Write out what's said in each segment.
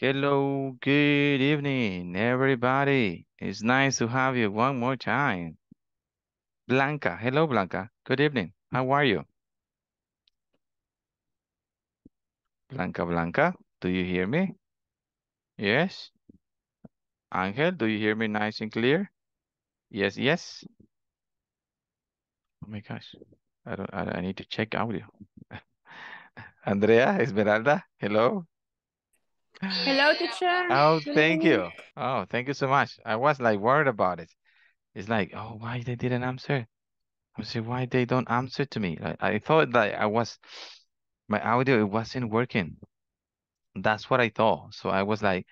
Hello, good evening, everybody. It's nice to have you one more time. Blanca, hello, Blanca. Good evening. How are you? Blanca, Blanca, do you hear me? Yes. Angel, do you hear me nice and clear? Yes, yes. Oh my gosh, I need to check audio. Andrea Esmeralda, hello. Hello, teacher. Oh, thank you. Oh, thank you so much. I was like worried about it. It's like, oh, why they didn't answer? I'm saying, why they don't answer to me? Like, I thought that my audio, it wasn't working. That's what I thought. So I was like,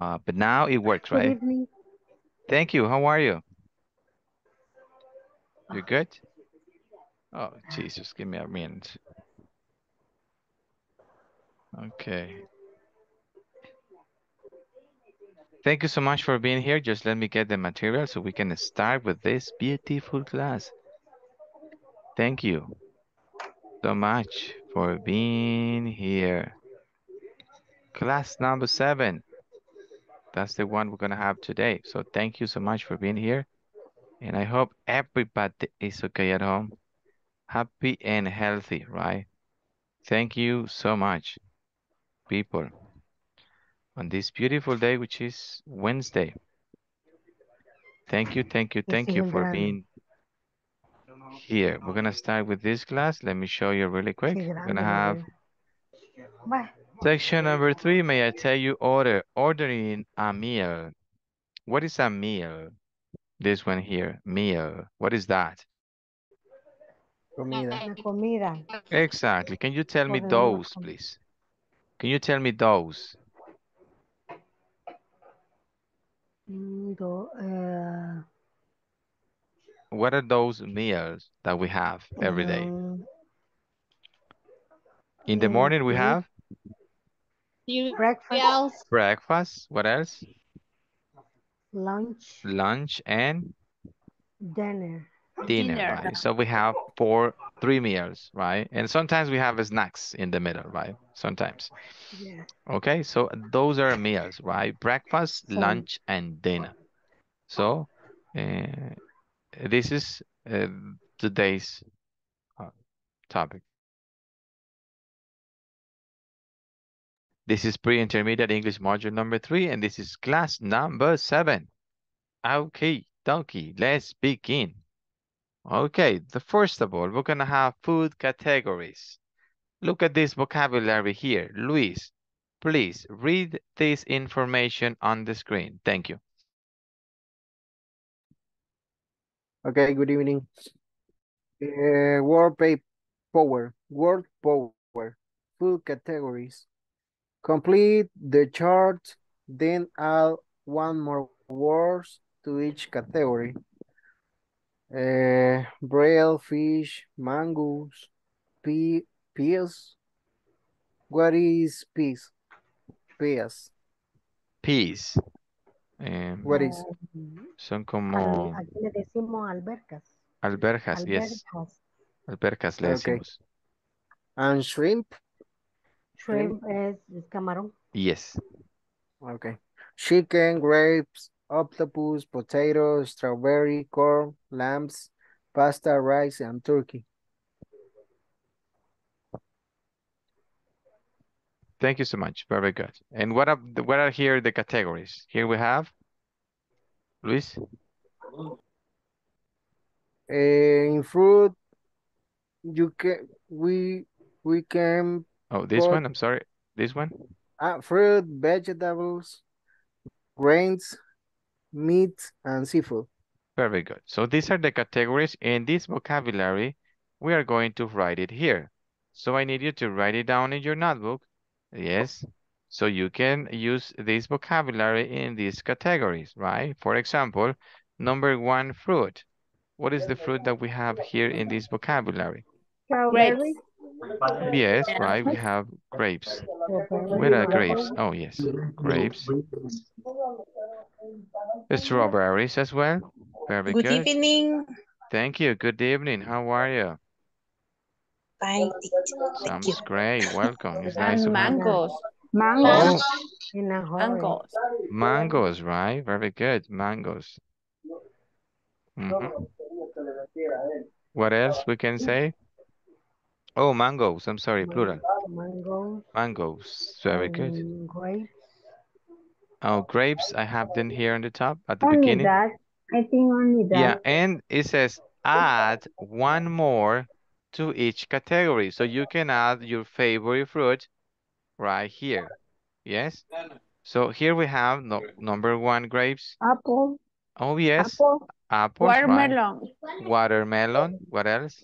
but now it works, right? Thank you. How are you? You're good? Oh, Jesus, give me a minute. Okay. Thank you so much for being here. Just let me get the material so we can start with this beautiful class. Thank you so much for being here. Class number 7. That's the one we're going to have today. So thank you so much for being here. And I hope everybody is okay at home, happy and healthy, right? Thank you so much, people. On this beautiful day, which is Wednesday. Thank you for being here. We're going to start with this class. Let me show you really quick. We're going to have section number 3. May I tell you ordering a meal. What is a meal? This one here, meal. What is that? Comida. Exactly. Can you tell me those, please? Can you tell me those? What are those meals that we have every day? In the morning we have? Breakfast. Breakfast. What else? Lunch. Lunch and? Dinner. Dinner, right? So we have 3 meals, right? And sometimes we have snacks in the middle, right? Sometimes. Yeah. Okay, so those are meals, right? Breakfast, lunch, and dinner. So this is today's topic. This is pre-intermediate English module number 3, and this is class number 7. Okay, dokie, let's begin. Okay, first of all, we're going to have food categories. Look at this vocabulary here. Luis, please read this information on the screen. Thank you. Okay, good evening. Word power, food categories. Complete the chart, then add 1 more words to each category. Braille, fish, mangoes, peas. What is peas? Peas. Peas. What is? Son como... Aquí le decimos albercas. Alberjas, yes. Albercas le decimos. And shrimp? Shrimp is camarón. Yes. Okay. Chicken, grapes, octopus, potatoes, strawberry, corn, lambs, pasta, rice, and turkey. Thank you so much. Very good. And what are here the categories? Here we have, Luis? In fruit, we can. Oh, this one. I'm sorry. This one. Fruit, vegetables, grains, meat, and seafood. Very good. So these are the categories, and this vocabulary, we are going to write it here. So I need you to write it down in your notebook. Yes. So you can use this vocabulary in these categories, right? For example, number 1, fruit. What is the fruit that we have here in this vocabulary? Grapes. Yes, right, we have grapes. Where are grapes? Oh, yes, grapes. Strawberries as well. Very good. Good evening. Thank you. Good evening. How are you? Fine. Sounds great. Welcome. It's nice to meet you. Mangoes. Mangoes. In a hurry. Mangoes. Mangoes, right? Very good. Mangoes. Mm-hmm. What else we can say? Oh, mangoes. I'm sorry, plural. Mangoes. Mangoes. Very good. Grapes. Oh, grapes. I have them here on the top at the only beginning. That. I think only that. Yeah, and it says add one more to each category. So you can add your favorite fruit right here. Yes? So here we have number 1, grapes. Apple. Oh, yes. Apple. Apples, watermelon. Right. Watermelon. What else?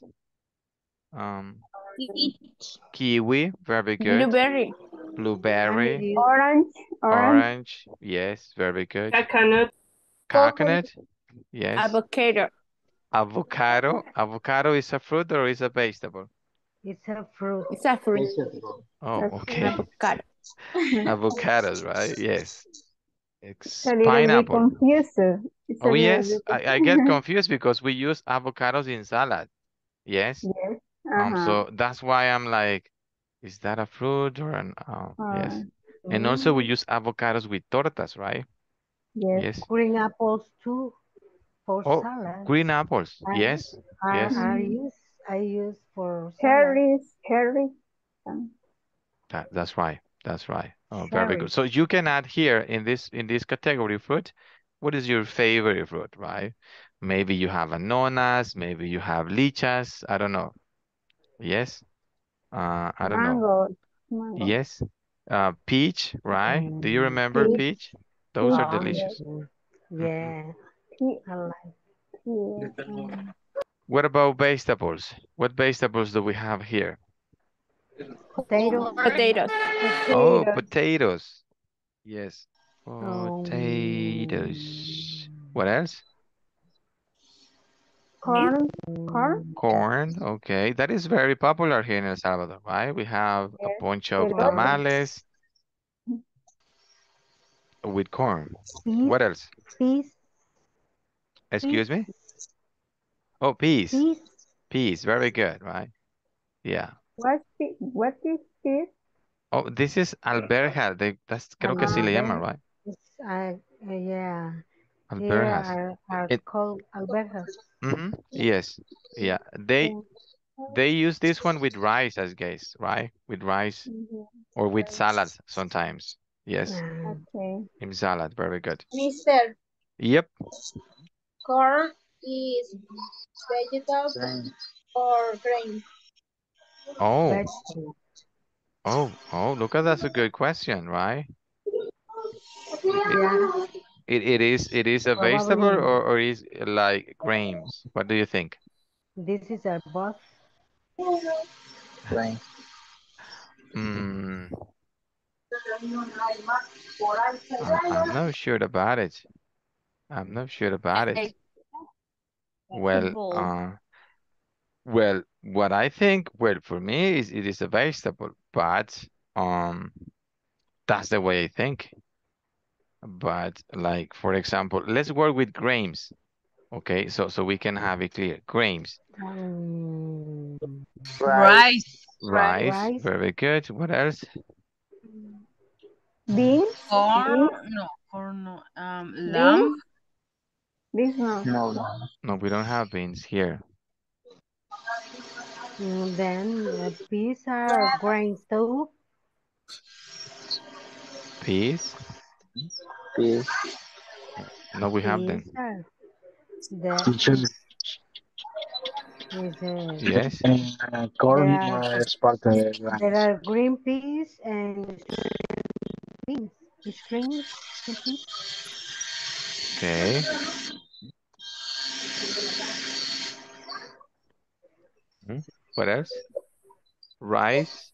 Kiwi. Very good. Blueberry. Blueberry. Orange. Orange. Yes. Very good. Coconut. Coconut. Yes. Avocado. Avocado. Avocado is a fruit or is a vegetable? It's a fruit. It's a fruit. Oh, okay. Avocado. Avocados, right? Yes. It's a pineapple. Oh, yes. I get confused because we use avocados in salad. Yes. Yes. So that's why I'm like, is that a fruit or an... yes. And also we use avocados with tortas, right? Yes. Yes. Green apples too for salad. Green apples. Yes. Yes. I use for cherries. That's right. That's right. Oh, very good. So you can add here in this category fruit. What is your favorite fruit, right? Maybe you have ananas, maybe you have lichas. I don't know. Yes. I don't know. Mango. Yes. Peach, right? Do you remember peach? Those are delicious. Yeah. Yeah. What about vegetables? What vegetables do we have here? Potatoes. Oh, potatoes. Yes. Potatoes. What else? Corn. Corn. Corn. Okay. That is very popular here in El Salvador, right? We have a bunch of tamales with corn. Peas. What else? Peas. Excuse me? Oh, peas. Peas. Peas. Very good, right? Yeah. What is this? Oh, this is alberja. That's creo que sí le llaman, right? Yeah. Alberjas. Are called alberjas. Mm-hmm. Yes. Yeah. They use this one with rice, I guess, right? With rice or with salads sometimes. Yes. Okay. In salad. Very good. Mister. Yep. Corn is vegetables or grain? Oh. Oh, look at that's a good question, right? Yeah. It is a vegetable or is like grains? What do you think? This is a both. Grain. I'm not sure about it. I'm not sure about it. Well, what I think, for me, is it is a vegetable, but that's the way I think. But like, for example, let's work with grains. Okay, so we can have it clear. Grains. Rice. Very good. What else? Beans. Corn. Lamb. Beans, no, we don't have beans here. And then the peas are grains too. Peas. No, we have them. Yes. Corn is part of the rice. There are green peas and beans. Okay. What else? Rice.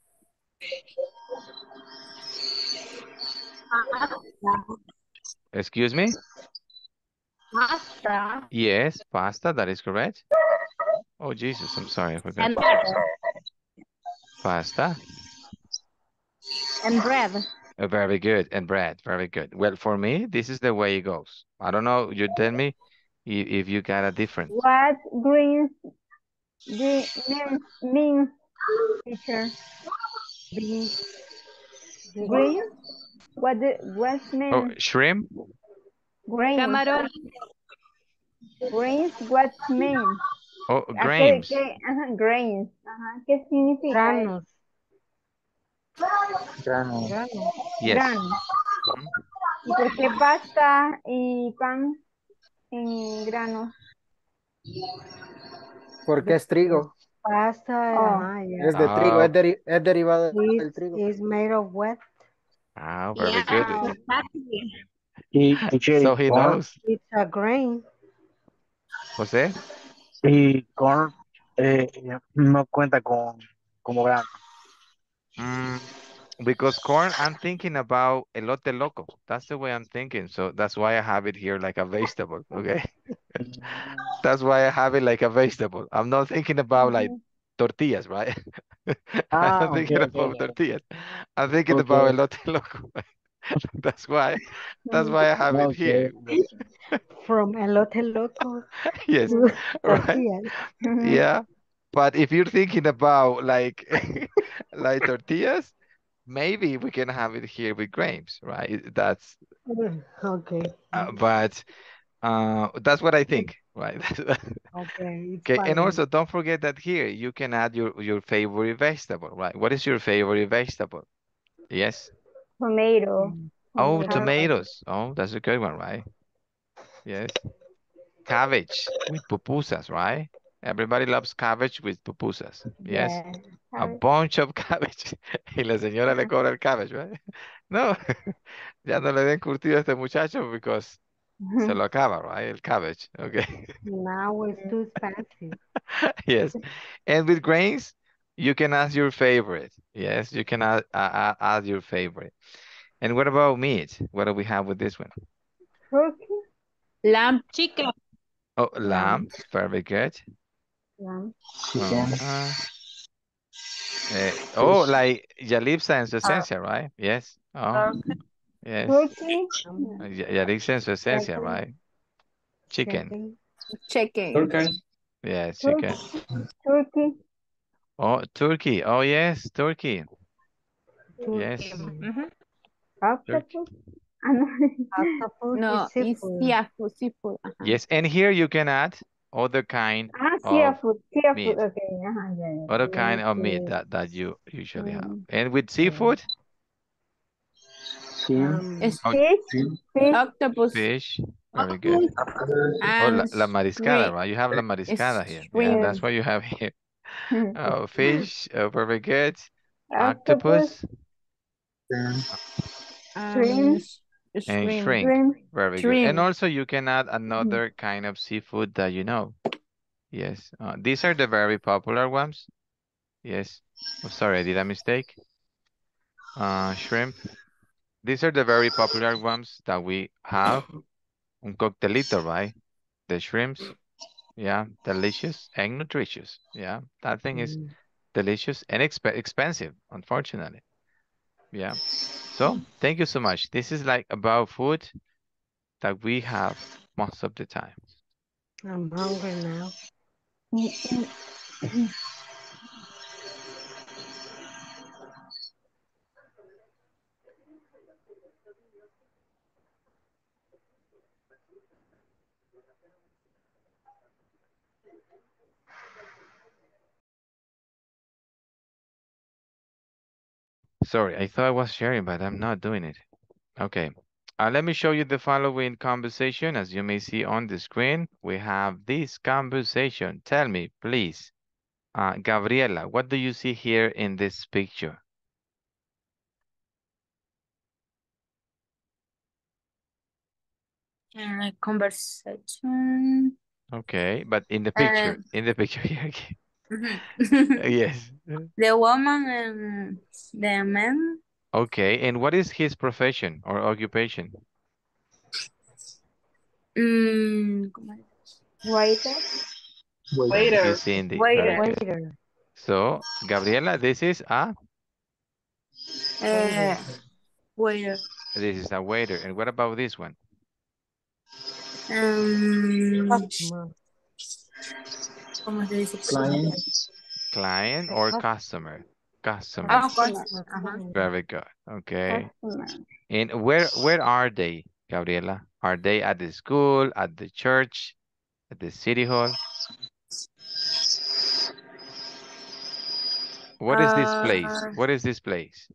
Excuse me? Pasta. Yes, pasta, that is correct. Oh, Jesus, I'm sorry. I forgot. And pasta. And bread. Very good. And bread, very good. Well, for me, this is the way it goes. I don't know, you tell me if you got a difference. What greens? Beans, teacher. Beans. Green? What's name? Oh, shrimp? Grains. Camarón. Grains, what's name? Oh, grains. Grains. ¿Qué significa? Granos. Granos. Granos. Yes. Granos. ¿Y por qué pasta y pan en granos? Porque es trigo. Pasta es de trigo, es derivado del trigo. It's made of what? Ah, very good. So he knows. It's a grain. José. Y corn no cuenta con como grano. Because corn, I'm thinking about elote loco. That's the way I'm thinking. So that's why I have it here like a vegetable, okay? That's why I have it like a vegetable. I'm not thinking about like tortillas, right? I'm not thinking about tortillas. I'm thinking about elote loco. That's why I have it here. From elote loco. Yes, right? Yeah. But if you're thinking about like, like tortillas, maybe we can have it here with grapes, right? That's okay. But that's what I think, right? Okay. Okay. Fine. And also, don't forget that here you can add your favorite vegetable, right? What is your favorite vegetable? Yes. Tomato. Oh, tomatoes. Oh, that's a good one, right? Yes. Cabbage with pupusas, right? Everybody loves cabbage with pupusas. Yes. Yeah. A bunch of cabbage. Y la señora le cobra el cabbage, right? No. Ya no le den curtido a este muchacho because se lo acaba, right? El cabbage. Okay. Now it's too expensive. Yes. And with grains, you can add your favorite. Yes, you can add your favorite. And what about meat? What do we have with this one? Turkey. Lamb, chicken. Oh, lamb. Very good. Lamb. Chicken. Like Yalipsa and Susencia, right? Yes. Oh, yes. Yalipsa and Susencia, right? Chicken. Chicken. Turkey. Yes, chicken. Turkey. Oh, turkey. Oh, yes, turkey. Yes. Octopus. No, it's seafood. Seafood. Yes, and here you can add other kind of meat. Okay. Other kind of meat that you usually have. And with seafood? Fish. Octopus. Fish. Very good. Oh, la mariscada, right? You have la mariscada here. Yeah, that's what you have here. Oh, fish. Oh, very good. Octopus. Shrimp. Very good. And also you can add another kind of seafood that you know. Yes. These are the very popular ones. Yes. Oh, sorry, I did a mistake. Shrimp. These are the very popular ones that we have. Un coctelito, right? The shrimps. Yeah. Delicious and nutritious. Yeah. That thing is delicious and expensive, unfortunately. Yeah. So thank you so much. This is like about food that we have most of the time. I'm hungry now. Sorry, I thought I was sharing, but I'm not doing it. Okay, let me show you the following conversation. As you may see on the screen, we have this conversation. Tell me, please, Gabriela, what do you see here in this picture? Conversation. Okay, but in the picture here. Okay. Yes. The woman and the man. Okay, and what is his profession or occupation? Waiter. Cindy. Waiter. So, Gabriela, this is a? Waiter. This is a waiter. And what about this one? Client or customer? Customers. Oh, customers. Very good. Okay. Customers. And where are they, Gabriela? Are they at the school, at the church, at the city hall? What is this place? What is this place?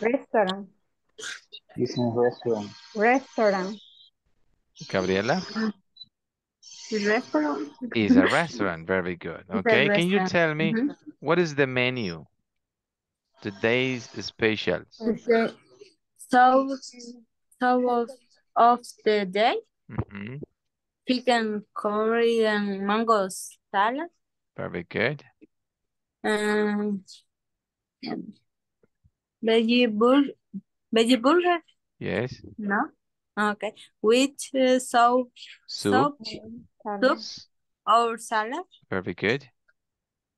Restaurant. It's a restaurant. Restaurant. Gabriela? Restaurant. It's a restaurant. Very good. Okay. Can you tell me what is the menu? Today's specials. Okay. So of the day. Chicken curry and mango salad. Very good. Veggie burger? Yes. No? Okay. With soup or salad. Very good.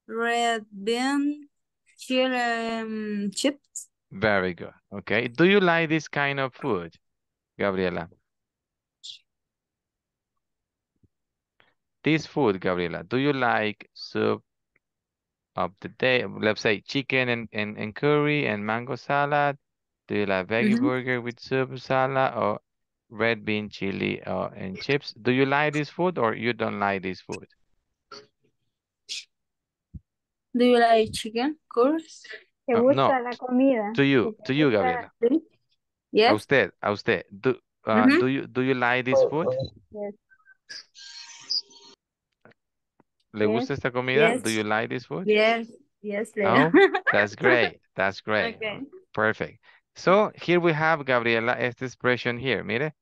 Red bean chips. Very good. Okay. Do you like this kind of food, Gabriela? This food, Gabriela, do you like soup of the day? Let's say chicken and curry and mango salad. Do you like veggie burger with soup, salad, or red bean chili and chips? Do you like this food or you don't like this food? Do you like chicken, curry? ¿Te gusta la comida? To you, Gabriela. Yes. A usted. Do you like this food? Yes. ¿Le gusta esta comida? Yes. Do you like this food? Yes. Yes, Lena. No? That's great. That's great. Okay. Perfect. So here we have, Gabriela, esta expression here. Mire.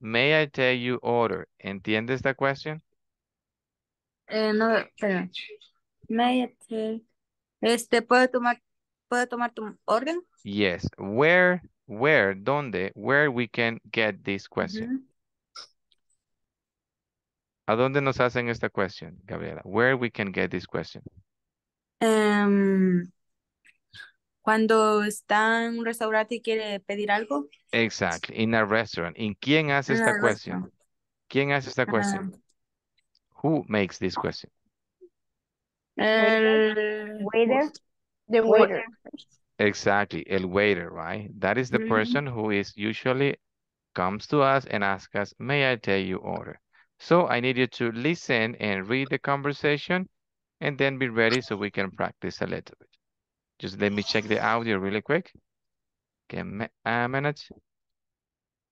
May I tell you order? ¿Entiende esta question? No, perdón. May I tell... ¿Puedo tomar tu orden? Yes. Where we can get this question? ¿A dónde nos hacen esta question, Gabriela? Where we can get this question? Cuando está en un restaurante y quiere pedir algo. Exactly, in a restaurant. ¿Y quién hace esta question? ¿Quién hace esta question? Who makes this question? El waiter. The waiter. Exactly, el waiter, right? That is the person who is usually comes to us and asks us, may I tell you order? So I need you to listen and read the conversation and then be ready so we can practice a little bit. Just let me check the audio really quick. Okay, a minute.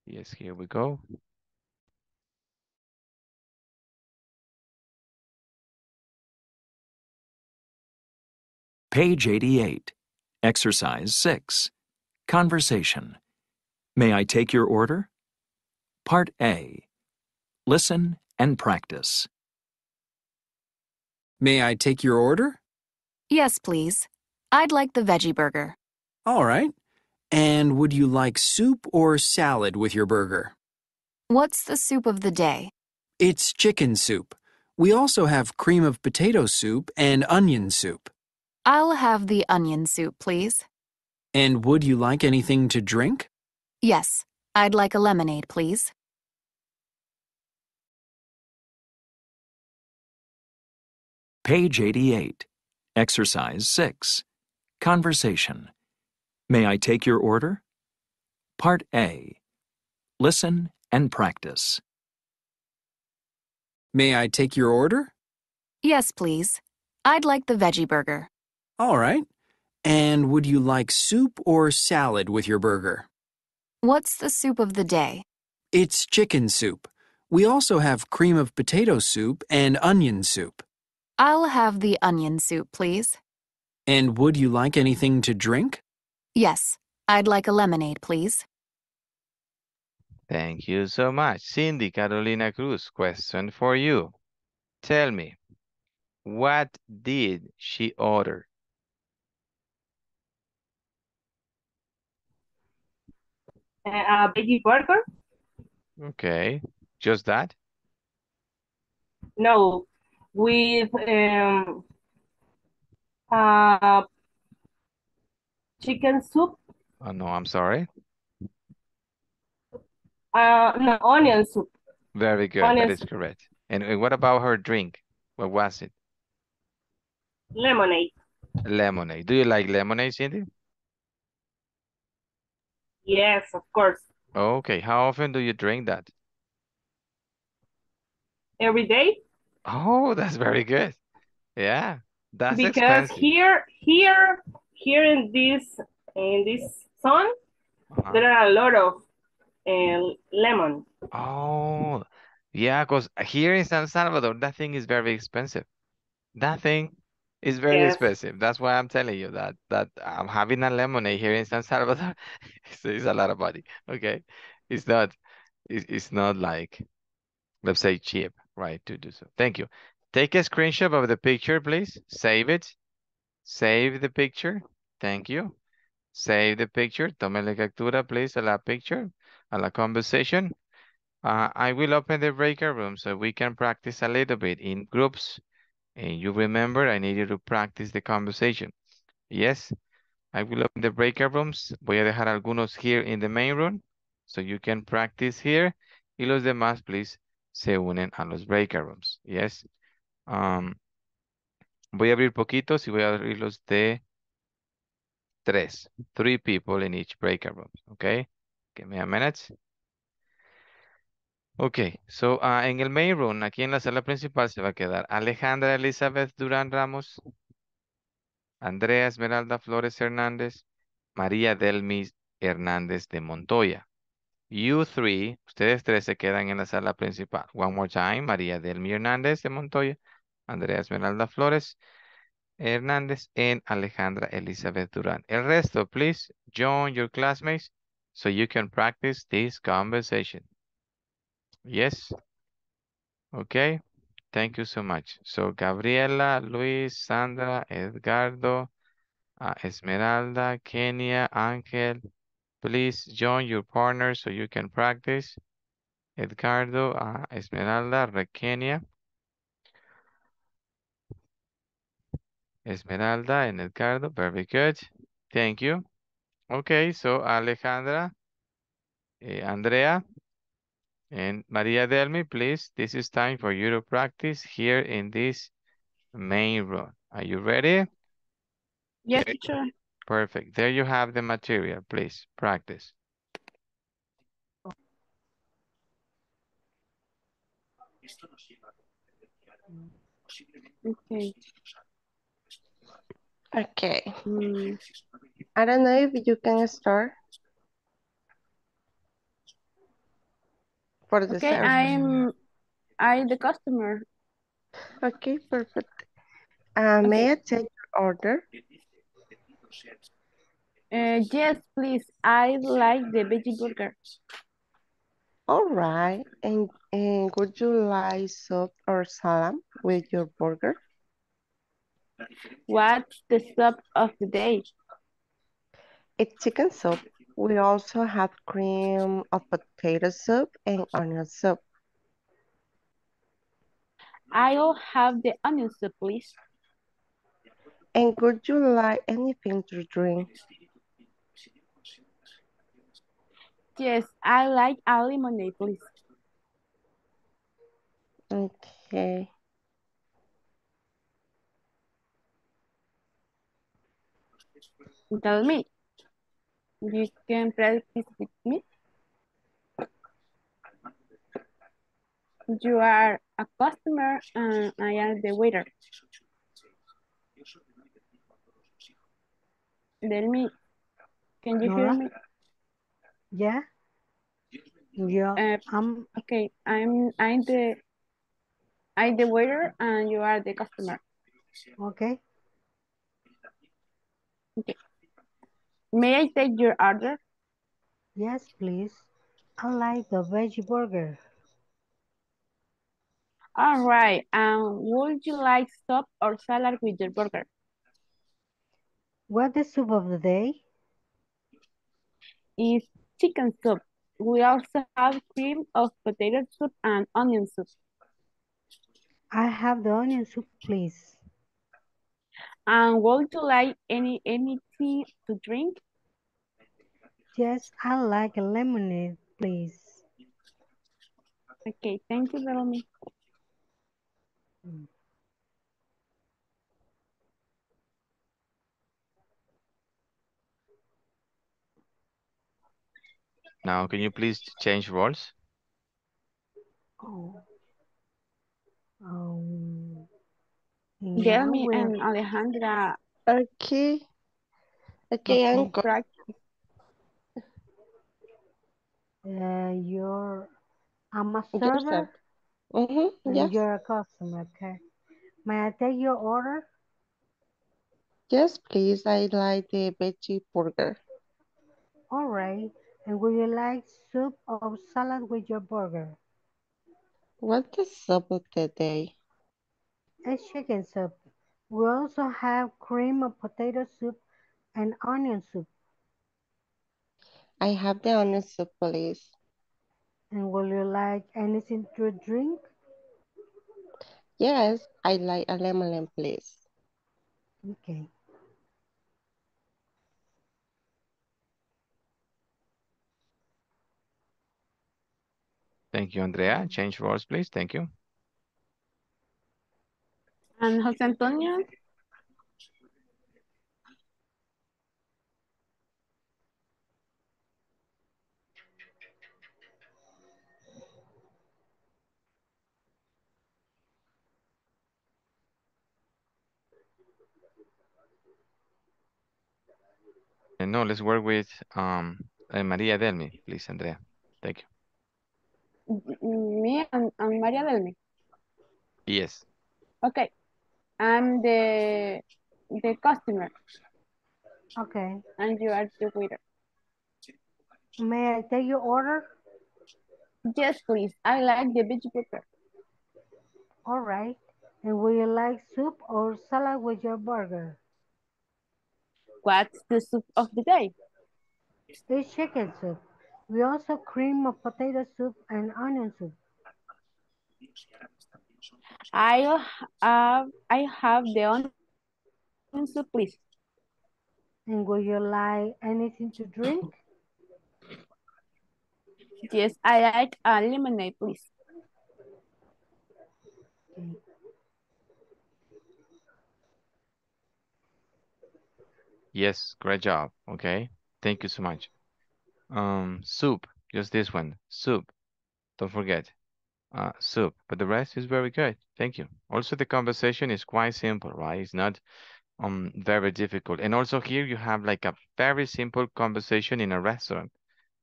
Yes, here we go. Page 88, exercise 6, conversation. May I take your order? Part A. Listen and practice. May I take your order? Yes, please. I'd like the veggie burger. All right. And would you like soup or salad with your burger? What's the soup of the day? It's chicken soup. We also have cream of potato soup and onion soup. I'll have the onion soup, please. And would you like anything to drink? Yes. I'd like a lemonade, please. Page 88, exercise 6, conversation. May I take your order? Part A, listen and practice. May I take your order? Yes, please. I'd like the veggie burger. All right. And would you like soup or salad with your burger? What's the soup of the day? It's chicken soup. We also have cream of potato soup and onion soup. I'll have the onion soup, please. And would you like anything to drink? Yes, I'd like a lemonade, please. Thank you so much. Cindy Carolina Cruz, question for you. Tell me, what did she order? A veggie burger. Okay, just that? No. With chicken soup. Oh, no, I'm sorry. No, onion soup. Very good. Honestly. That is correct. And what about her drink? What was it? Lemonade. Lemonade. Do you like lemonade, Cindy? Yes, of course. Okay. How often do you drink that? Every day. Oh, that's very good. Yeah, that's because expensive. here in this sun, there are a lot of lemon. Oh, yeah, because here in San Salvador, that thing is very expensive. That thing is very expensive. That's why I'm telling you that I'm having a lemonade here in San Salvador. It's a lot of money. Okay, it's not like, let's say, cheap, right, to do so. Thank you. Take a screenshot of the picture, please. Save it. Save the picture. Thank you. Save the picture. Tome la captura, please, a la picture, a la conversation. I will open the breakout room so we can practice a little bit in groups. And you remember, I need you to practice the conversation. Yes, I will open the breakout rooms. Voy a dejar algunos here in the main room so you can practice here. Y los demás, please, se unen a los breakout rooms. Yes. Voy a abrir poquitos y voy a abrirlos de tres. Three people in each breakout room. Okay. Give me a minute. Okay. So, en el main room, aquí en la sala principal se va a quedar Alejandra Elizabeth Durán Ramos, Andrea Esmeralda Flores Hernández, María Delmi Hernández de Montoya. You three, ustedes tres se quedan en la sala principal. One more time. María Delmi Hernández de Montoya, Andrea Esmeralda Flores Hernández, and Alejandra Elizabeth Durán. El resto, please join your classmates so you can practice this conversation. Yes? Okay. Thank you so much. So, Gabriela, Luis, Sandra, Edgardo, Esmeralda, Kenya, Angel, please join your partner so you can practice. Edgardo, Esmeralda, Kenya. Esmeralda and Edgardo, very good. Thank you. Okay, so Alejandra, Andrea, and Maria Delmi, please, this is time for you to practice here in this main room. Are you ready? Yes, teacher. Perfect. There you have the material. Please, practice. Okay. Okay. I don't know if you can start. For the okay, service. I'm the customer. Okay, perfect. Okay. May I take your order? Yes, please. I like the veggie burger. All right. And would you like soup or salad with your burger? What's the soup of the day? It's chicken soup. We also have cream of potato soup and onion soup. I'll have the onion soup, please. And would you like anything to drink? Yes, I like a lemonade, please. Okay. Tell me, you can practice with me. You are a customer and I am the waiter. Tell me, can you hear me? Yeah. Yeah. Okay. I'm the waiter and you are the customer. Okay. Okay. May I take your order? Yes, please. I like the veggie burger. All right. Would you like soup or salad with your burger? What's the soup of the day? It's chicken soup. We also have cream of potato soup and onion soup. I have the onion soup, please. And would you like anything to drink? Yes, I like a lemonade, please. Okay, thank you, Veronica. Now, can you please change roles? Oh. Jeremy and Alejandra. Okay. Okay, I'm correct. I'm a server. Yes. You're a customer, okay. May I take your order? Yes, please. I'd like the veggie burger. All right. And would you like soup or salad with your burger? What's the soup of the day? A chicken soup. We also have cream of potato soup and onion soup. I have the onion soup, please. And will you like anything to drink? Yes, I like a lemon, please. Okay. Thank you, Andrea. Change roles, please. Thank you. And Jose Antonio? And no, let's work with Maria Delmi, please, Andrea. Thank you. Me and Maria Delmi? Yes. Okay. I'm the customer. Okay. And you are the waiter. May I take your order? Yes, please. I like the veggie burger. All right. And will you like soup or salad with your burger? What's the soup of the day? It's chicken soup. We also cream of potato soup and onion soup. I have the onion soup, please. And will you like anything to drink? Yes, I like a lemonade, please. Okay. Yes, great job. Okay, thank you so much. Soup, just this one, soup. Don't forget, soup. But the rest is very good. Thank you. Also, the conversation is quite simple, right? It's not very difficult. And also here you have like a very simple conversation in a restaurant.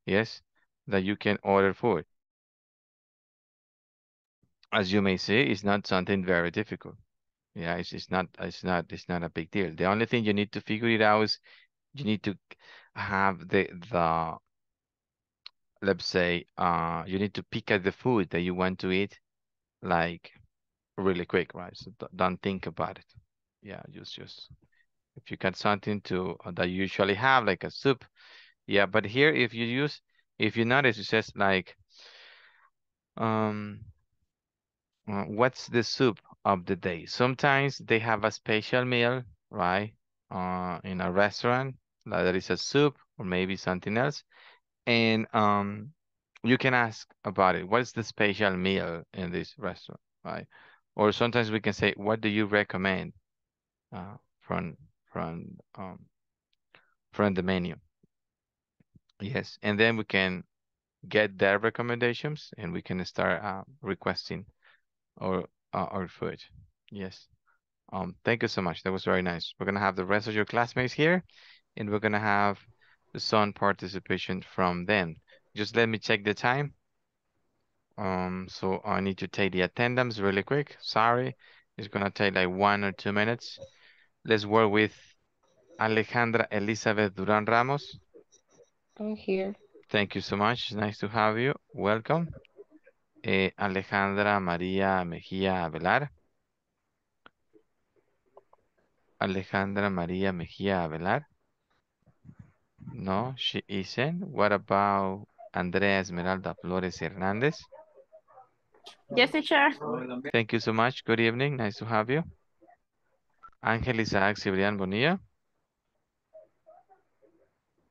Yes, that you can order food. As you may see, it's not something very difficult. Yeah, it's not a big deal. The only thing you need to figure it out is you need to have the let's say you need to pick at the food that you want to eat like really quick, right? So don't think about it. Yeah, just if you got something to that you usually have like a soup. Yeah, but here if you notice it says like what's the soup of the day. Sometimes they have a special meal, right? In a restaurant, like there is a soup or maybe something else. And you can ask about it. What is the special meal in this restaurant, right? Or sometimes we can say, what do you recommend from the menu? Yes, and then we can get their recommendations and we can start requesting our food. Yes. Thank you so much. That was very nice. We're going to have the rest of your classmates here and we're going to have some participation from them. Just let me check the time. So I need to take the attendance really quick. Sorry. It's going to take like 1 or 2 minutes. Let's work with Alejandra Elizabeth Durán Ramos. I'm here. Thank you so much. It's nice to have you. Welcome. Alejandra Maria Mejia Avelar. Alejandra Maria Mejia Avelar. No, she isn't. What about Andrea Esmeralda Flores Hernández? Yes, teacher. Thank you so much. Good evening. Nice to have you. Angel Isaac Cibrian Bonilla.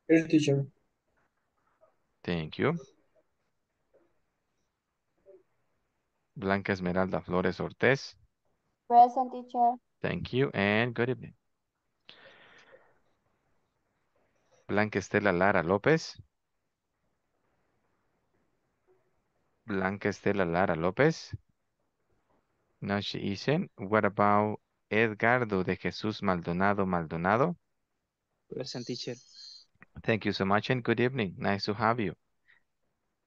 Yes, teacher. Thank you. Blanca Esmeralda Flores Ortez. Present, teacher. Thank you and good evening. Blanca Estela Lara López. Blanca Estela Lara López. No, she isn't. What about Edgardo de Jesús Maldonado Maldonado? Present, teacher. Thank you so much and good evening. Nice to have you.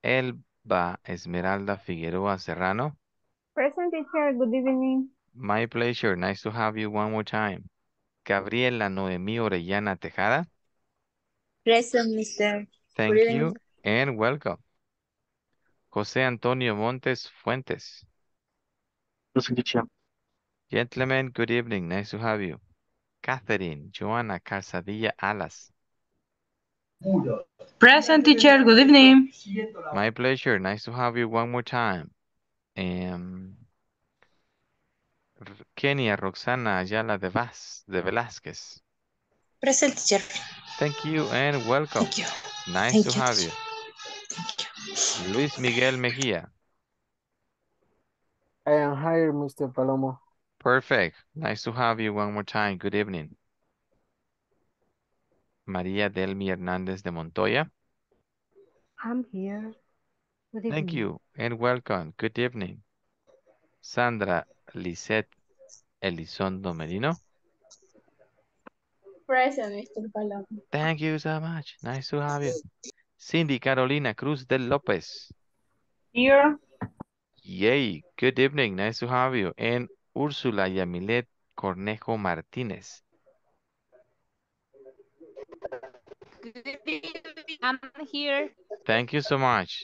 Elba Esmeralda Figueroa Serrano. Present, teacher. Good evening. My pleasure. Nice to have you one more time. Gabriela Noemi Orellana Tejada. Present, mister. Thank you and welcome. Jose Antonio Montes Fuentes. Present, teacher. Gentlemen, good evening. Nice to have you. Catherine Joanna Calzadilla Alas. Present, teacher. Good evening. My pleasure. Nice to have you one more time. Kenya Roxana Ayala de Velázquez. Present, teacher. Thank you and welcome. Thank you. Nice Thank to you. Have you. Thank you. Luis Miguel Mejía. I am hired, Mr. Palomo. Perfect. Nice to have you one more time. Good evening. María Delmi Hernández de Montoya. I'm here. Good evening. Thank you and welcome. Good evening. Sandra Lizette Elizondo Merino. Present, Mr. Palomo. Thank you so much. Nice to have you. Cindy Carolina Cruz del Lopez. Here. Yay. Good evening. Nice to have you. And Ursula Yamilet Cornejo Martinez. Good evening. I'm here. Thank you so much.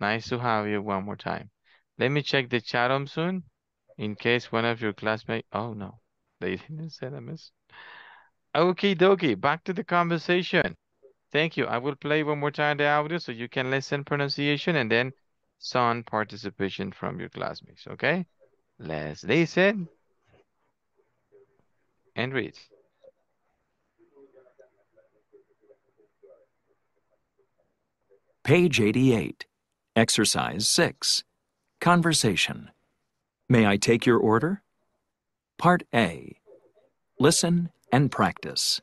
Nice to have you one more time. Let me check the chat room soon in case one of your classmates. Oh, no. They didn't send a message. Okay, dokie. Back to the conversation. Thank you. I will play one more time the audio so you can listen pronunciation and then sound participation from your classmates. Okay? Let's listen and read. Page 88, Exercise 6, Conversation. May I take your order? Part A, Listen and Practice.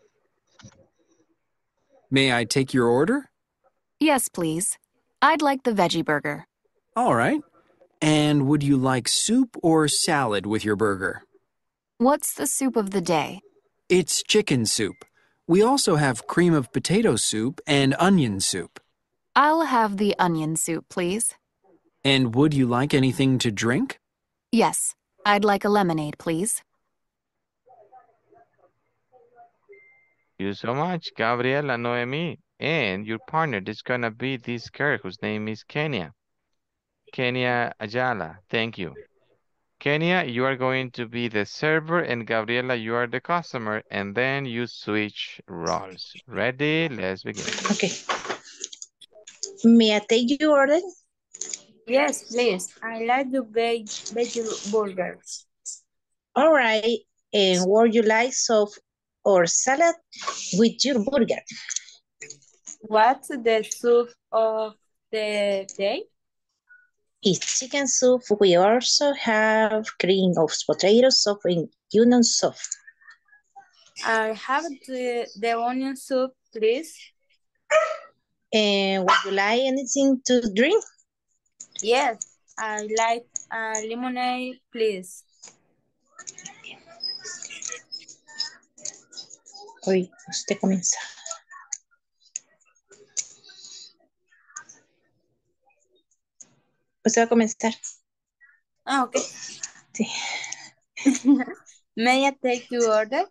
May I take your order? Yes, please. I'd like the veggie burger. All right. And would you like soup or salad with your burger? What's the soup of the day? It's chicken soup. We also have cream of potato soup and onion soup. I'll have the onion soup, please. And would you like anything to drink? Yes, I'd like a lemonade, please. Thank you so much, Gabriela Noemi. And your partner is going to be this girl whose name is Kenya. Kenya Ayala, thank you. Kenya, you are going to be the server, and Gabriela, you are the customer, and then you switch roles. Ready? Let's begin. Okay. May I take your order? Yes, please. I like the veggie burgers. All right. And would you like soup or salad with your burger? What's the soup of the day? It's chicken soup. We also have cream of potato soup and onion soup. I have the onion soup, please. And would you like anything to drink? Yes, I like lemonade, please. Hoy, usted comienza. Usted va a comenzar. Ah, ok. Sí. May I take your order?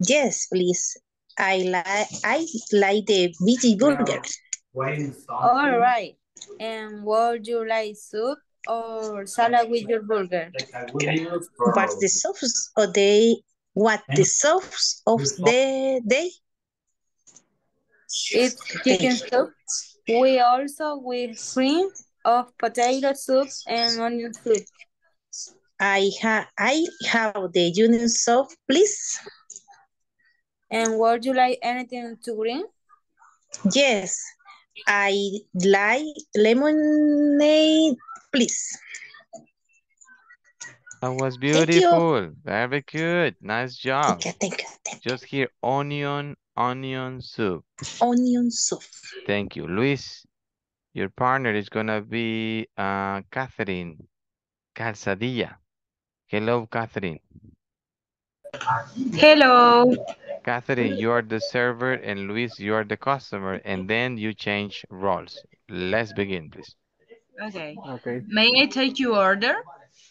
Yes, please. I like the veggie burger. All right. And would you like soup or salad with your burger? Okay. But the sauce of the what the sauce of the day? It's chicken soup. We also with cream of potato soup and onion soup. I have the onion soup, please. And would you like anything to drink? Yes, I like lemonade, please. That was beautiful. Very good. Nice job. Thank you. Just here, onion soup. Onion soup. Thank you. Luis, your partner is going to be Catherine Calzadilla. Hello, Catherine. Hello. Catherine, you are the server, and Luis, you are the customer, and then you change roles. Let's begin, please. Okay. Okay. May I take your order?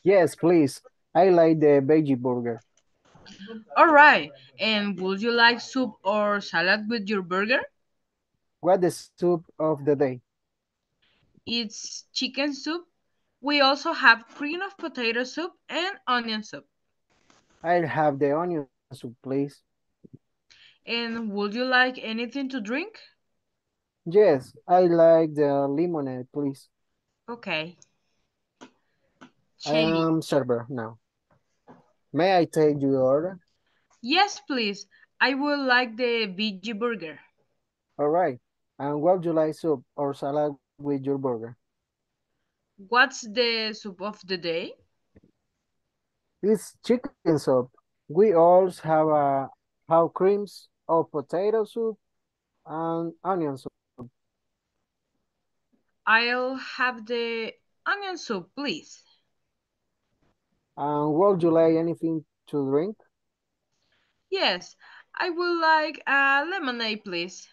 Yes, please. I like the veggie burger. All right. And would you like soup or salad with your burger? What is soup of the day? It's chicken soup. We also have green of potato soup and onion soup. I'll have the onion soup, please. And would you like anything to drink? Yes, I like the lemonade, please. Okay. Change. I am server now. May I take your order? Yes, please. I would like the veggie burger. All right. And what would you like, soup or salad with your burger? What's the soup of the day? It's chicken soup. We also have creams of potato soup and onion soup. I'll have the onion soup, please. And would you like anything to drink? Yes, I would like a lemonade, please.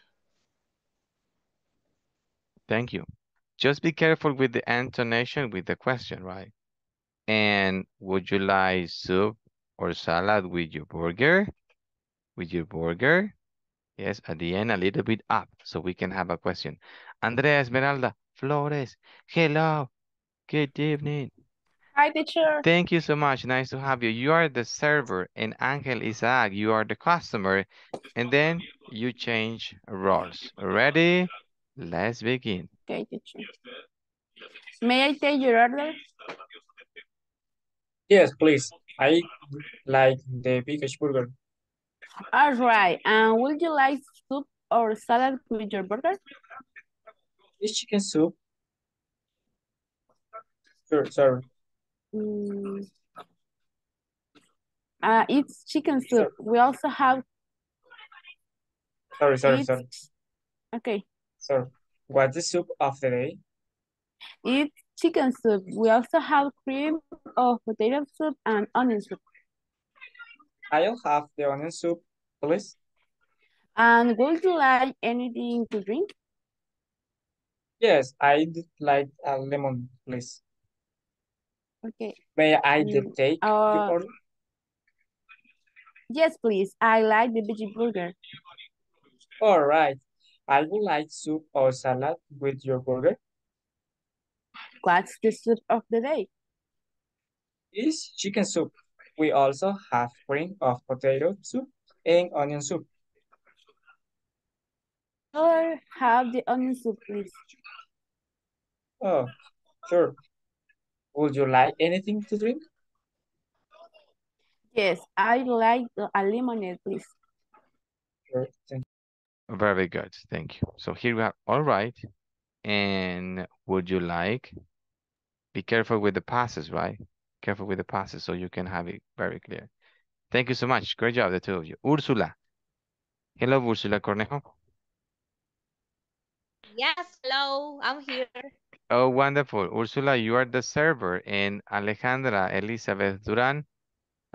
Thank you. Just be careful with the intonation with the question, right? And would you like soup or salad with your burger? With your burger? Yes, at the end, a little bit up, so we can have a question. Andrea Esmeralda Flores, hello. Good evening. Hi, teacher. Thank you so much. Nice to have you. You are the server, and Angel Isaac, you are the customer. And then you change roles. Ready? Let's begin. Okay, teacher. May I take your order? Yes, please. I like the biggest burger. All right. And would you like soup or salad with your burger? It's chicken soup. Sure, sorry. It's chicken soup. We also have... Sorry. Okay. Sorry. What's the soup of the day? It's chicken soup. We also have cream of potato soup and onion soup. I'll have the onion soup, please. And would you like anything to drink? Yes, I'd like a lemon, please. Okay. May I take the order? Yes, please. I like the veggie burger. All right. I would like soup or salad with your burger. What's the soup of the day? It's chicken soup. We also have cream of potato soup and onion soup. I'll have the onion soup, please. Oh, sure. Would you like anything to drink? Yes, I'd like a lemonade, please. Sure, thank you. Very good, thank you. So here we are, all right. And would you like? Be careful with the passes, right? Careful with the passes so you can have it very clear. Thank you so much. Great job, the two of you. Ursula. Hello, Ursula Cornejo. Yes, hello, I'm here. Oh, wonderful. Ursula, you are the server, and Alejandra Elizabeth Durán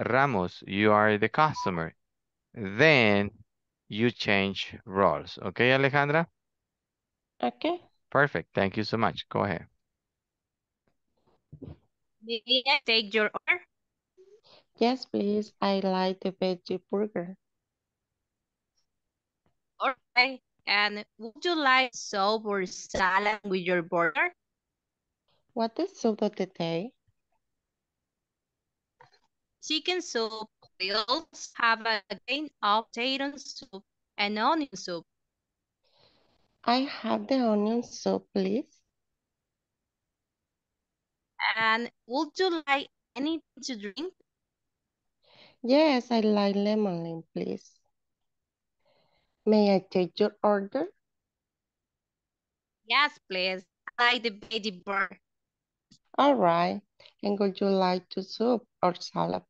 Ramos, you are the customer. Then you change roles. Okay, Alejandra? Okay. Perfect. Thank you so much. Go ahead. May I take your order? Yes, please. I like the veggie burger. All right. And would you like soup or salad with your burger? What is soup of the day? Chicken soup. We also have a grain of potato soup and onion soup. I have the onion soup, please. And would you like anything to drink? Yes, I like lemonade, please. May I take your order? Yes, please. I like the veggie burger. All right. And would you like to soup or salad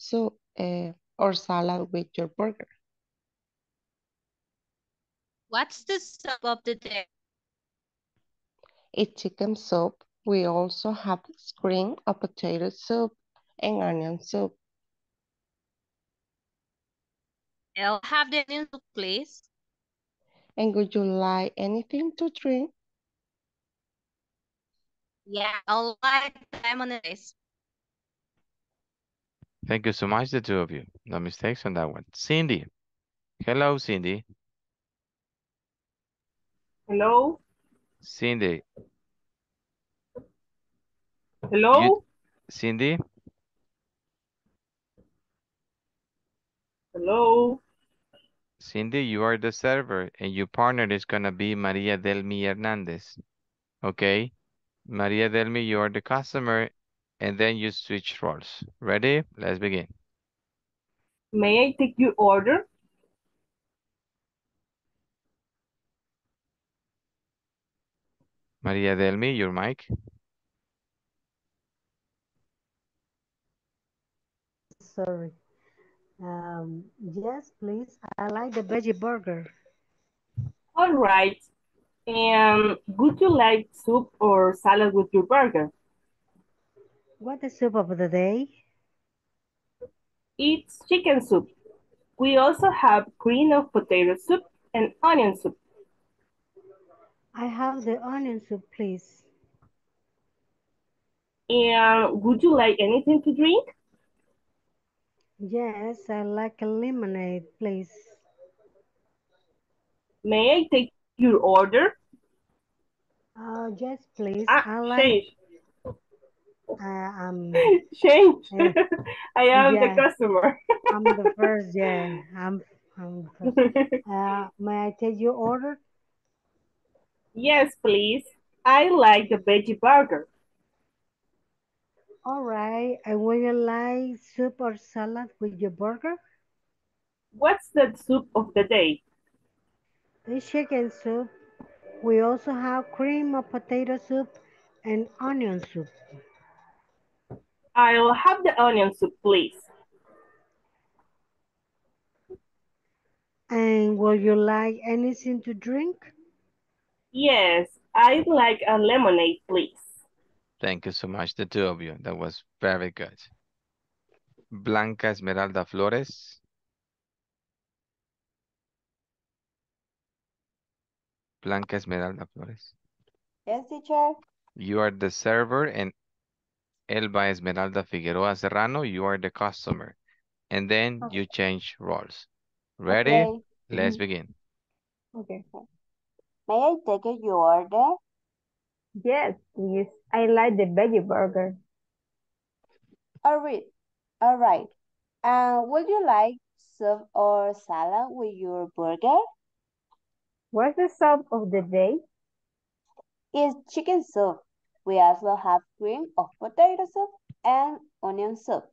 with your burger? What's the soup of the day? It's chicken soup. We also have cream, a potato soup, and onion soup. I'll have the onion soup, please. And would you like anything to drink? Yeah, I'll like lemonade. Thank you so much, the two of you. No mistakes on that one. Cindy. Hello, Cindy. Hello. Cindy. Hello. Cindy. Hello. Cindy, you are the server and your partner is going to be María Delmi Hernández. Okay. María Delmi, you are the customer and then you switch roles. Ready? Let's begin. May I take your order? María Delmi, your mic. Sorry. Yes, please. I like the veggie burger. All right. And would you like soup or salad with your burger? What is soup of the day? It's chicken soup. We also have green of potato soup and onion soup. I have the onion soup, please. And would you like anything to drink? Yes, I like a lemonade, please. May I take your order? Yes, please. I like. Change. Change. I am the customer. I'm the first. Yeah, I'm the first. May I take your order? Yes, please. I like the veggie burger. All right. I would like soup or salad with your burger. What's the soup of the day? It's chicken soup. We also have cream of potato soup and onion soup. I'll have the onion soup, please. And will you like anything to drink? Yes, I'd like a lemonade, please. Thank you so much, the two of you. That was very good. Blanca Esmeralda Flores. Blanca Esmeralda Flores. Yes, teacher. You are the server, and Elba Esmeralda Figueroa Serrano, you are the customer. And then you change roles. Ready? Okay. Let's begin. Okay. May I take your order? Yes, please. I like the veggie burger. All right. Would you like soup or salad with your burger? What's the soup of the day? It's chicken soup. We also have cream of potato soup and onion soup.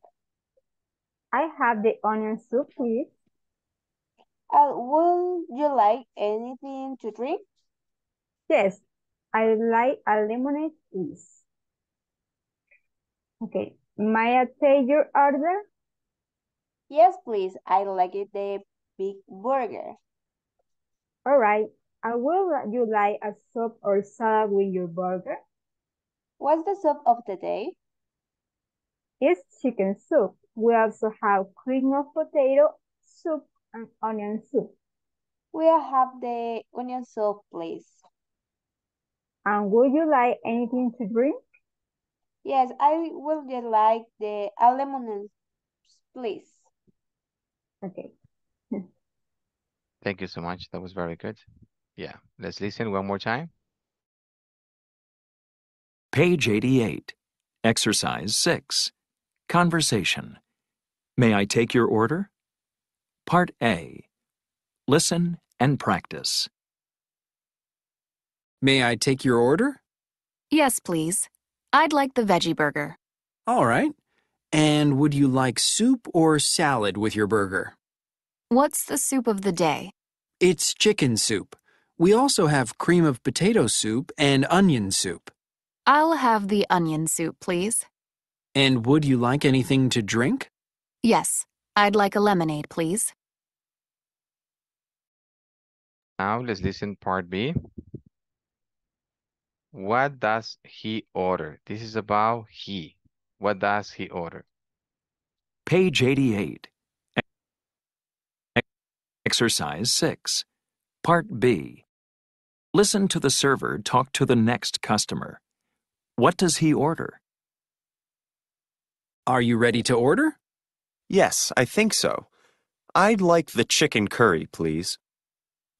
I have the onion soup, please. Would you like anything to drink? Yes, I like a lemonade, please. Okay, may I take your order? Yes, please. I like the big burger. All right. Would you like a soup or salad with your burger? What's the soup of the day? It's chicken soup. We also have cream of potato soup and onion soup. We'll have the onion soup, please. And would you like anything to drink? Yes, I would like the lemonade, please. Okay. Thank you so much. That was very good. Yeah, let's listen one more time. Page 88, Exercise 6, Conversation. May I take your order? Part A, Listen and Practice. May I take your order? Yes, please. I'd like the veggie burger. All right. And would you like soup or salad with your burger? What's the soup of the day? It's chicken soup. We also have cream of potato soup and onion soup. I'll have the onion soup, please. And would you like anything to drink? Yes, I'd like a lemonade, please. Now let's listen part B. What does he order? This is about he. What does he order? Page 88. Exercise 6. Part B. Listen to the server talk to the next customer. What does he order? Are you ready to order? Yes, I think so. I'd like the chicken curry, please.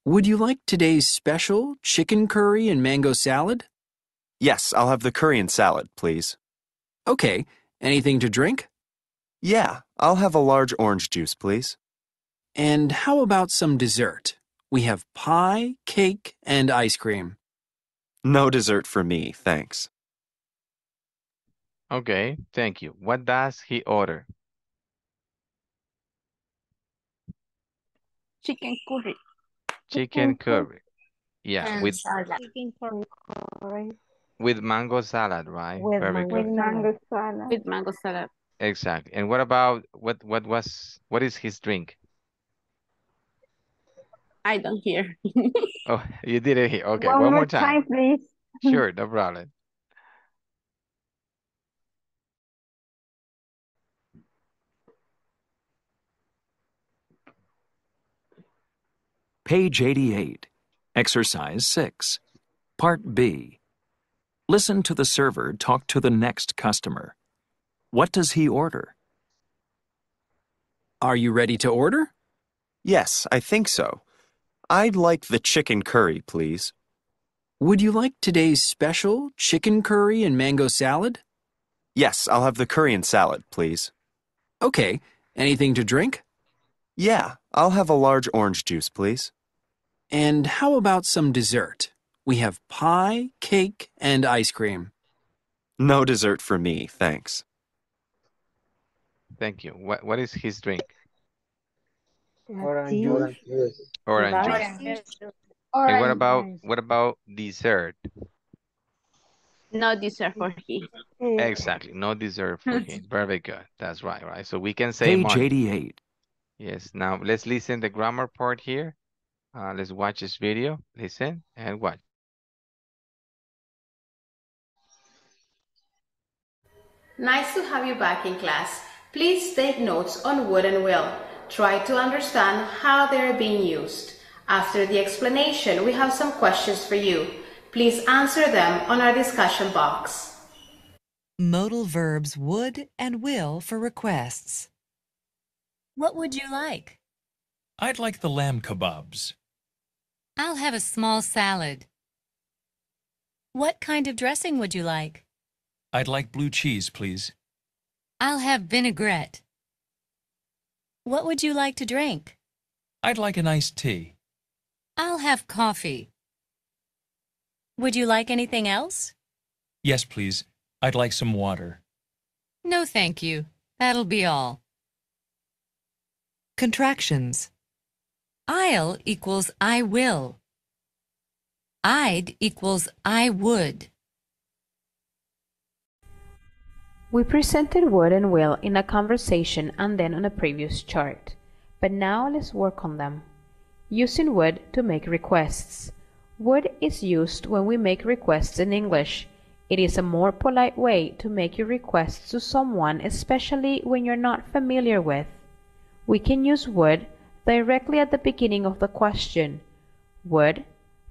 Would you like today's special chicken curry and mango salad? Yes, I'll have the curry and salad, please. Okay, anything to drink? Yeah, I'll have a large orange juice, please. And how about some dessert? We have pie, cake, and ice cream. No dessert for me, thanks. Okay, thank you. What does he order? Chicken curry. Chicken curry. Yeah, with salad. Chicken curry. With mango salad, right? With mango salad. With mango salad. Exactly. And what about what is his drink? I don't hear. Oh, you didn't hear. Okay, one more time, please. Sure, no problem. Page 88, Exercise 6, Part B. Listen to the server talk to the next customer. What does he order? Are you ready to order? Yes, I think so. I'd like the chicken curry, please. Would you like today's special chicken curry and mango salad? Yes, I'll have the curry and salad, please. Okay, anything to drink? Yeah, I'll have a large orange juice, please. And how about some dessert? We have pie, cake, and ice cream. No dessert for me, thanks. Thank you. What is his drink? Orange juice. Orange juice. And what about dessert? No dessert for him. Exactly, no dessert for him. Very good. That's right, right? So we can say Page 88. Yes, now let's listen to the grammar part here. Let's watch this video, listen and watch. Nice to have you back in class. Please take notes on would and will. Try to understand how they're being used. After the explanation, we have some questions for you. Please answer them on our discussion box. Modal verbs would and will for requests. What would you like? I'd like the lamb kebabs. I'll have a small salad. What kind of dressing would you like? I'd like blue cheese, please. I'll have vinaigrette. What would you like to drink? I'd like an iced tea. I'll have coffee. Would you like anything else? Yes, please. I'd like some water. No, thank you. That'll be all. Contractions. I'll equals I will. I'd equals I would. We presented would and will in a conversation and then on a previous chart, but now let's work on them. Using would to make requests. Would is used when we make requests in English. It is a more polite way to make your requests to someone, especially when you're not familiar with. We can use would directly at the beginning of the question. Would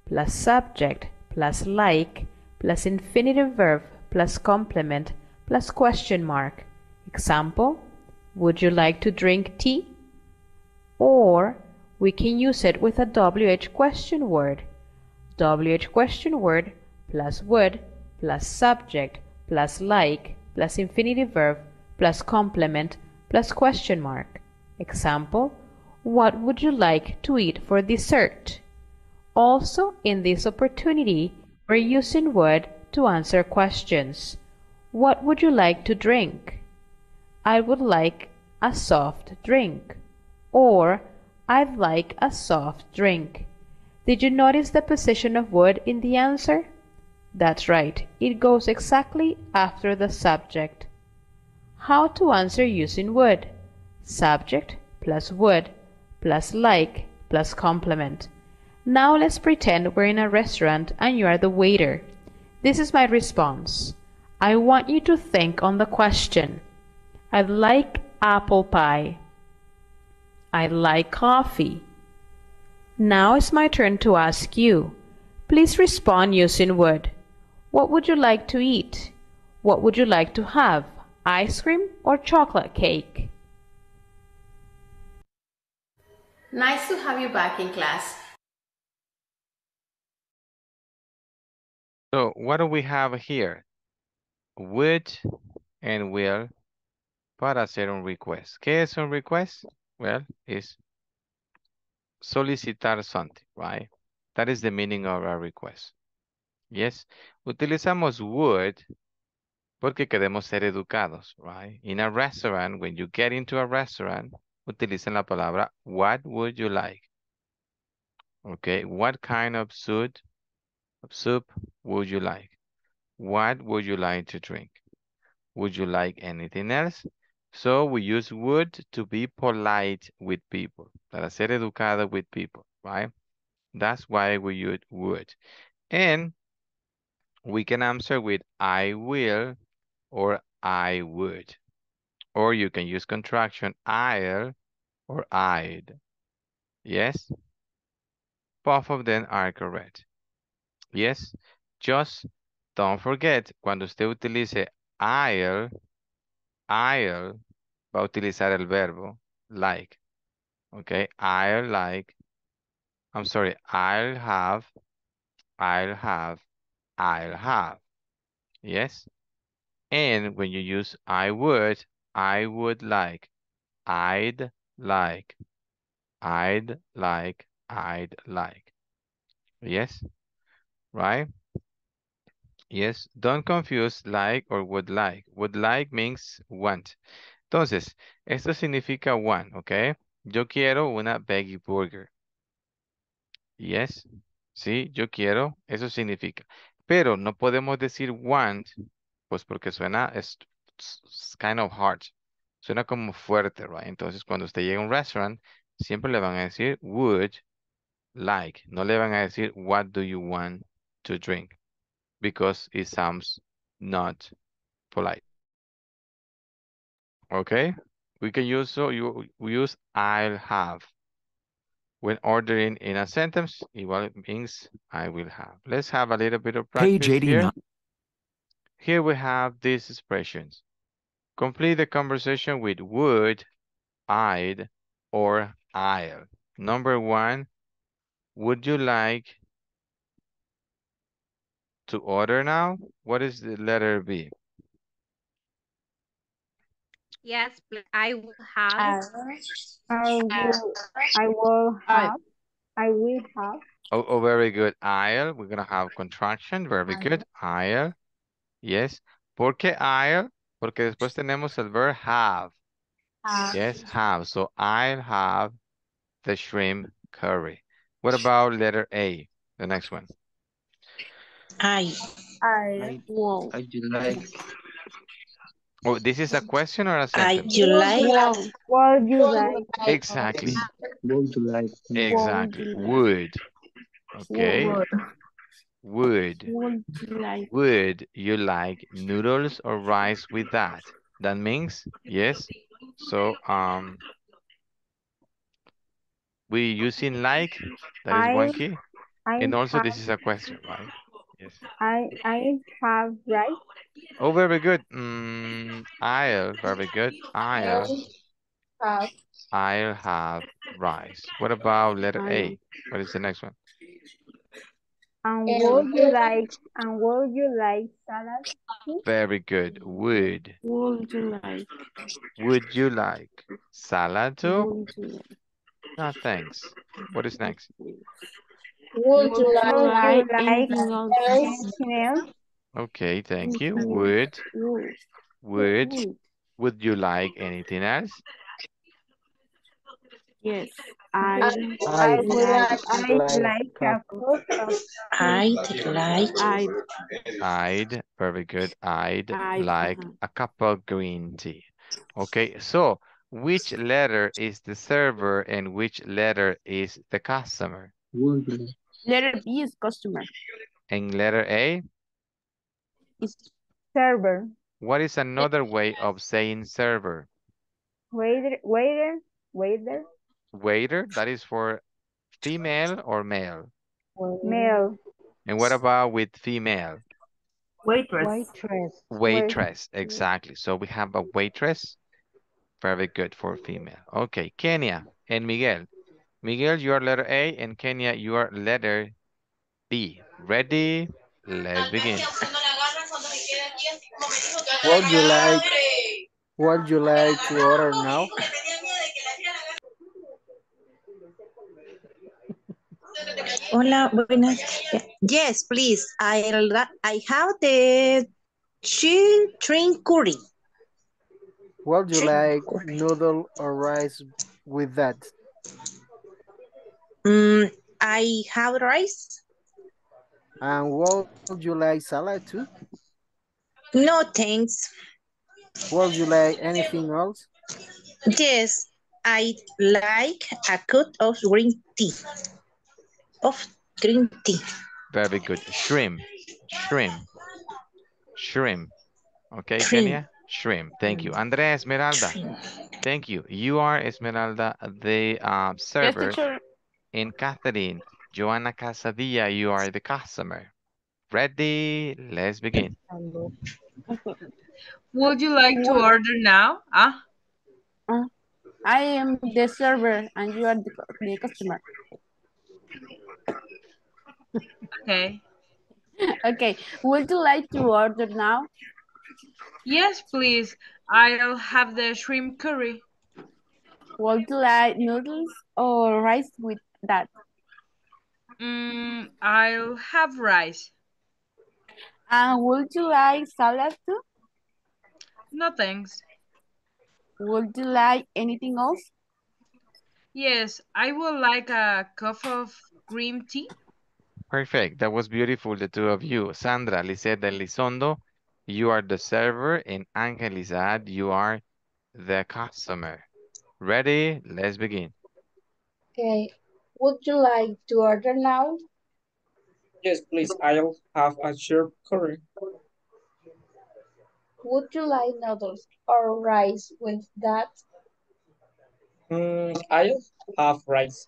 plus subject plus like plus infinitive verb plus complement plus question mark. Example, would you like to drink tea? Or we can use it with a WH question word. WH question word plus would plus subject plus like plus infinitive verb plus complement plus question mark. Example, what would you like to eat for dessert? Also, in this opportunity, we're using would to answer questions. What would you like to drink? I would like a soft drink. Or, I'd like a soft drink. Did you notice the position of would in the answer? That's right, it goes exactly after the subject. how to answer using would. Subject plus would plus like plus complement. Now let's pretend we're in a restaurant and you are the waiter. This is my response. I want you to think on the question. I'd like apple pie. I like coffee. Now it's my turn to ask you. Please respond using would. What would you like to eat? What would you like to have? Ice cream or chocolate cake? Nice to have you back in class. So what do we have here? Would and will para hacer un request. ¿Qué es un request? Well, it's solicitar something, right? That is the meaning of our request. Yes, utilizamos would porque queremos ser educados, right? In a restaurant, when you get into a restaurant, utilicen la palabra, what would you like? Okay, what kind of soup would you like? What would you like to drink? Would you like anything else? So we use would to be polite with people, para ser educado with people, right? That's why we use would. And we can answer with I will or I would. Or you can use contraction I'll or I'd. Yes? Both of them are correct. Yes? Just don't forget, cuando usted utilice I'll va a utilizar el verbo like. Okay? I'll like. I'm sorry. I'll have. Yes? And when you use I would like, I'd like, I'd like, I'd like. Yes? Right? Yes. Don't confuse like or would like. Would like means want. Entonces, esto significa want, ¿ok? Yo quiero una veggie burger. Yes. Sí, yo quiero. Eso significa. Pero no podemos decir want, pues porque suena... It's kind of hard. Suena como fuerte, right? Entonces, cuando usted llega a un restaurant, siempre le van a decir would like. No le van a decir what do you want to drink, because it sounds not polite. Okay? We can use, we use I'll have. When ordering in a sentence, igual means I will have. Let's have a little bit of practice here. Here we have these expressions. Complete the conversation with would, I'd, or I'll. Number one, would you like to order now? What is the letter B? Yes, I will have. I will have. Oh, very good. I'll. We're going to have contraction. Very good. I'll. Yes. ¿Por qué I'll? Porque después tenemos el verbo have. Yes, have. So I'll have the shrimp curry. What about letter A? The next one. I will. I do like. Oh, this is a question or a sentence? I do like. Would you like? Exactly. Would you like? Exactly. Would. Okay. Would you like noodles or rice with that? That means yes. So we using like, that is one key. And also this is a question, right? Yes. I have rice. Oh, very good. I'll, very good. I'll have rice. What about letter A? What is the next one? And would you like salad? Very good. Would you like salad too? No, thanks. What is next? Would you like okay, thank you. Would you like anything else? Yes. I'd like a cup of green tea. Okay, so which letter is the server and which letter is the customer? Letter B is customer. And letter A? Is server. What is another way of saying server? Waiter. Waiter, that is for female or male? Male. And what about with female? Waitress. Waitress, exactly. So we have a waitress. Very good for female. Okay, Kenya and Miguel. Miguel, you are letter A, and Kenya, you are letter B. Ready? Let's begin. What would you like to order now? Hola, buenas. Yes, please. I have the chicken curry. Would you like noodle or rice with that? I have rice. And would you like salad too? No, thanks. Would you like anything else? Yes, I like a cup of green tea. Very good. Shrimp. Okay, Kenya? Shrimp. Thank you. Andrea Esmeralda. Thank you. You are Esmeralda, the server. Yes, in Catherine, Joanna Calzadilla, you are the customer. Ready? Let's begin. Would you like to order now? I am the server and you are the customer. Okay. Okay. Would you like to order now? Yes, please. I'll have the shrimp curry. Would you like noodles or rice with that? I'll have rice. And would you like salad too? No, thanks. Would you like anything else? Yes, I would like a cup of green tea. Perfect. That was beautiful, the two of you. Sandra, Lizette Elizondo, you are the server, and Angel Isaac, you are the customer. Ready? Let's begin. Okay. Would you like to order now? Yes, please. I'll have a shrimp curry. Would you like noodles or rice with that? I'll have rice.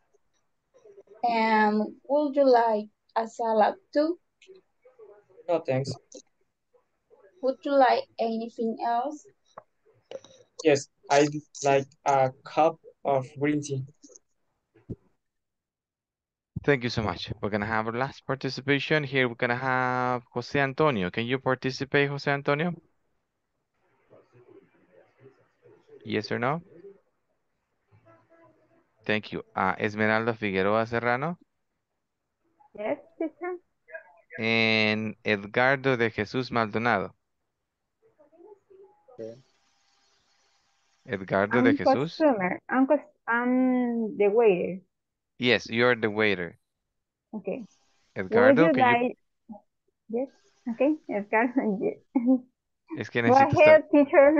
And would you like a salad too? No, thanks. Would you like anything else? Yes, I'd like a cup of green tea. Thank you so much. We're going to have our last participation here. We're going to have Jose Antonio. Can you participate, Jose Antonio? Yes or no? Thank you. Esmeralda Figueroa Serrano. Yes, teacher. And Edgardo de Jesús Maldonado. Okay. Edgardo de Jesús. I'm the waiter. Yes, you're the waiter. Okay. Edgardo, can you... Yes, okay. Edgardo, yes. Es que necesito teacher.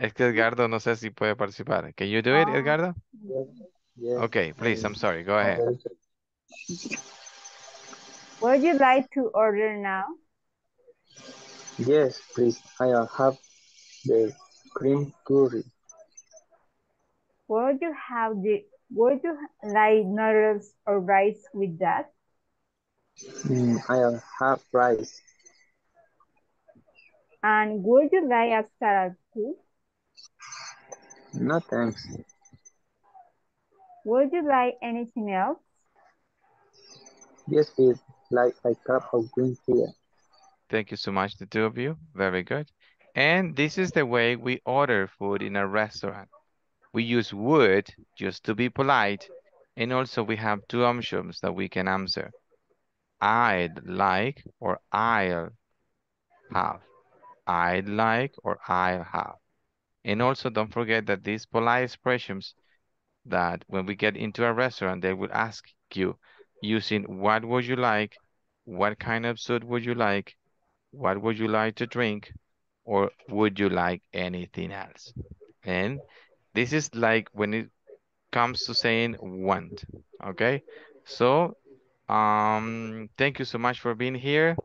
Es que Edgardo no sé si puede participar. Can you do it, Edgardo? Yes. Okay, please, I'm sorry. Go ahead. Would you like to order now? Yes, please. I'll have the cream curry. Would you like noodles or rice with that? I'll have rice. And would you like a salad too? No, thanks. Would you like anything else? Yes, please. Like a cup of green tea. Thank you so much, the two of you. Very good. And this is the way we order food in a restaurant. We use would just to be polite. And also we have two options that we can answer. I'd like or I'll have. I'd like or I'll have. And also don't forget that these polite expressions that when we get into a restaurant, they will ask you using what would you like, what kind of food would you like, what would you like to drink, or would you like anything else? And this is like when it comes to saying want, okay? So thank you so much for being here.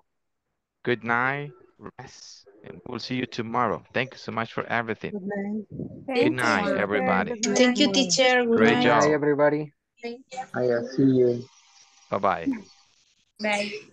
Good night, rest, and we'll see you tomorrow. Thank you so much for everything. Good night, good night everybody. Thank you, teacher. Good night. Great job. Bye, everybody. I'll see you. Bye-bye. Bye.